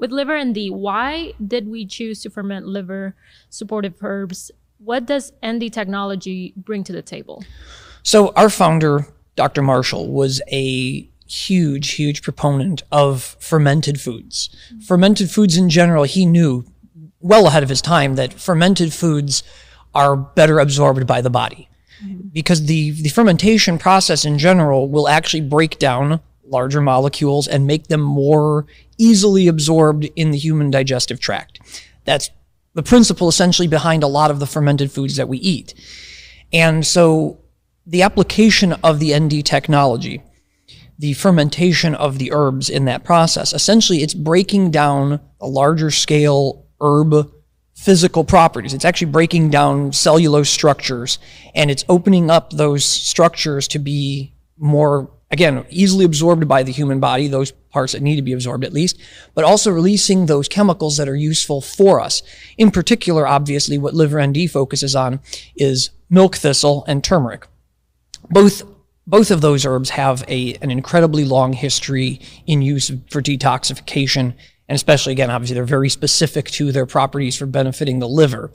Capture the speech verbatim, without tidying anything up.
With liver N D, why did we choose to ferment liver supportive herbs? What does N D technology bring to the table? So our founder, Doctor Marshall, was a huge, huge proponent of fermented foods. Mm-hmm. Fermented foods in general, he knew well ahead of his time that fermented foods are better absorbed by the body. Mm-hmm. Because the, the fermentation process in general will actually break down larger molecules and make them more easily absorbed in the human digestive tract. That's the principle essentially behind a lot of the fermented foods that we eat. And so the application of the N D technology, the fermentation of the herbs in that process, essentially it's breaking down a larger scale herb physical properties. It's actually breaking down cellulose structures, and it's opening up those structures to be more, again, easily absorbed by the human body, those parts that need to be absorbed at least, but also releasing those chemicals that are useful for us. In particular, obviously, what liver N D focuses on is milk thistle and turmeric. Both, both of those herbs have a, an incredibly long history in use for detoxification, and especially, again, obviously, they're very specific to their properties for benefiting the liver.